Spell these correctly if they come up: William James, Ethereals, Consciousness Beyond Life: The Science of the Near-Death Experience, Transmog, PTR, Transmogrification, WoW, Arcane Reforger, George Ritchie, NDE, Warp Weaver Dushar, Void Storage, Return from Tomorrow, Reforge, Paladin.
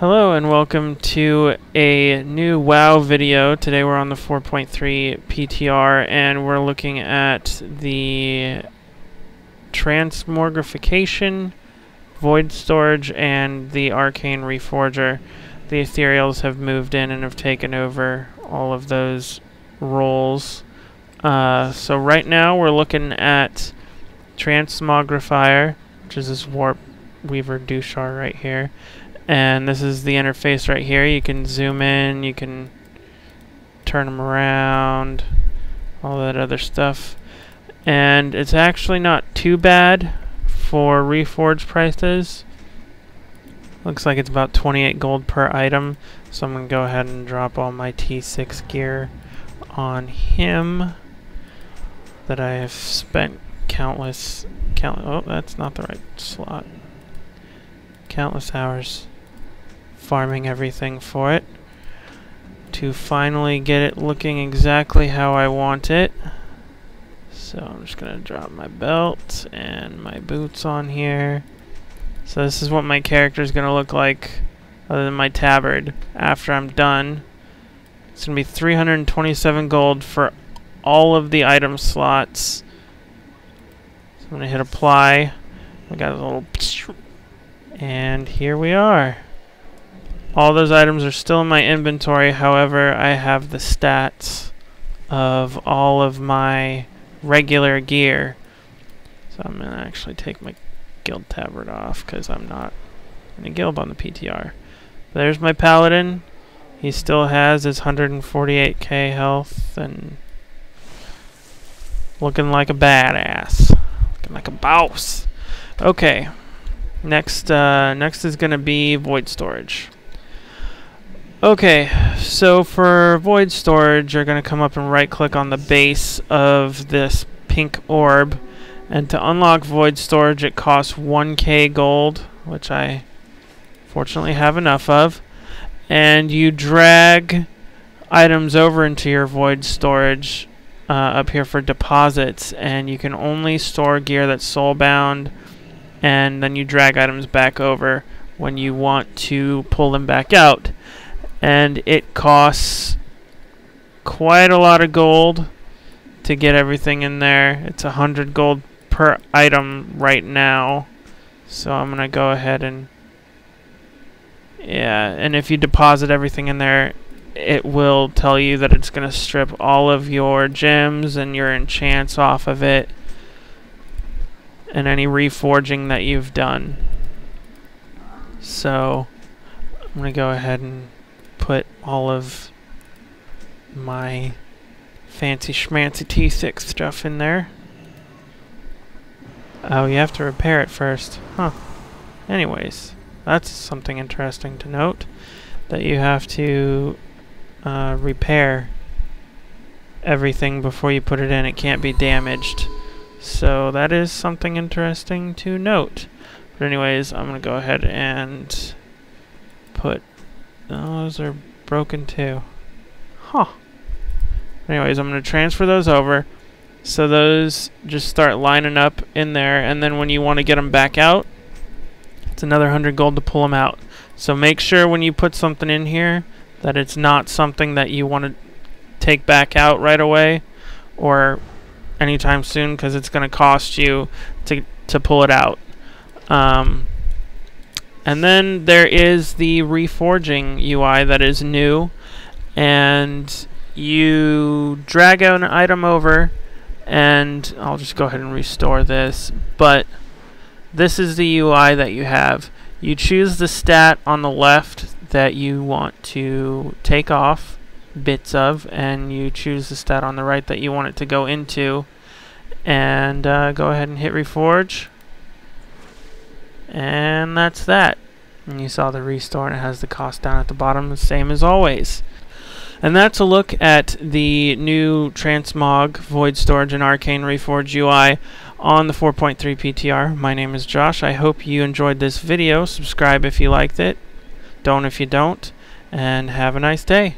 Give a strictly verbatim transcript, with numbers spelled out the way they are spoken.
Hello and welcome to a new WoW video. Today we're on the four point three P T R and we're looking at the Transmogrification, Void Storage, and the Arcane Reforger. The Ethereals have moved in and have taken over all of those roles. Uh, so right now we're looking at Transmogrifier, which is this Warp Weaver Dushar right here. And this is the interface right here. You can zoom in, you can turn them around, all that other stuff. And it's actually not too bad for Reforge prices. Looks like it's about twenty-eight gold per item. So I'm going to go ahead and drop all my T six gear on him that I have spent countless, count- oh, that's not the right slot. Countless hours farming everything for it to finally get it looking exactly how I want it. So I'm just gonna drop my belt and my boots on here. So this is what my character is gonna look like, other than my tabard, after I'm done. It's gonna be three hundred twenty-seven gold for all of the item slots. So I'm gonna hit apply. I got a little, and here we are. All those items are still in my inventory, however, I have the stats of all of my regular gear. So I'm gonna actually take my guild tabard off because I'm not in a guild on the P T R. There's my paladin. He still has his one hundred forty-eight K health and looking like a badass. Looking like a boss. Okay. Next, uh, next is going to be Void Storage. Okay, so for Void Storage, you're going to come up and right-click on the base of this pink orb. And to unlock Void Storage, it costs one K gold, which I fortunately have enough of. And you drag items over into your Void Storage uh, up here for deposits. And you can only store gear that's soulbound, and then you drag items back over when you want to pull them back out. And it costs quite a lot of gold to get everything in there. It's a hundred gold per item right now. So I'm gonna go ahead and, yeah, and if you deposit everything in there, it will tell you that it's gonna strip all of your gems and your enchants off of it, and any reforging that you've done. So I'm gonna go ahead and put all of my fancy schmancy T six stuff in there. Oh, you have to repair it first. Huh. Anyways, that's something interesting to note, that you have to uh, repair everything before you put it in. It can't be damaged. So that is something interesting to note. But anyways, I'm going to go ahead and put... Oh, those are broken too. Huh. Anyways, I'm going to transfer those over. So those just start lining up in there. And then when you want to get them back out, it's another one hundred gold to pull them out. So make sure when you put something in here that it's not something that you want to take back out right away, or anytime soon, because it's going to cost you to to pull it out. Um, and then there is the reforging U I that is new, and you drag an item over, and I'll just go ahead and restore this. But this is the U I that you have. You choose the stat on the left that you want to take off bits of, and you choose the stat on the right that you want it to go into, and uh, go ahead and hit reforge, and that's that. And you saw the restore, and it has the cost down at the bottom, the same as always. And that's a look at the new Transmog, Void Storage, and Arcane Reforge U I on the four point three P T R. My name is Josh. I hope you enjoyed this video. Subscribe if you liked it, don't if you don't, and have a nice day.